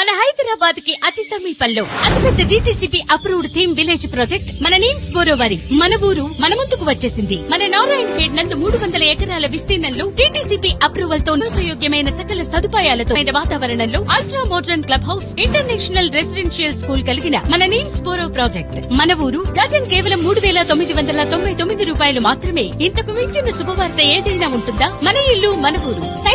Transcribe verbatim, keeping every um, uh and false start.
మన హైదరాబాద్ కి అతి సమీపంలో అతిపెద్ద D T C P approved theme village project మన నీమ్స్ బోరోవారి మన ఊరు మన ముందుకు వచ్చేసింది. మన నారాయణపేట నందు మూడు వందల ఎకరాల విస్తీర్ణంలో D T C P approval తో నియోజకమైన సకల సదుపాయాలతో వాతావరణంలో ultra modern club house, international residential school కలిగిన మన నీమ్స్ బోరో ప్రాజెక్ట్ మన ఊరు గజం కేవలం మూడు వేల తొమ్మిది వందల తొంభై తొమ్మిది రూపాయలు మాత్రమే. ఇంతకు మించిన శుభవార్త ఏదైనా ఉంటుందా? మన ఇల్లు మన ఊరు.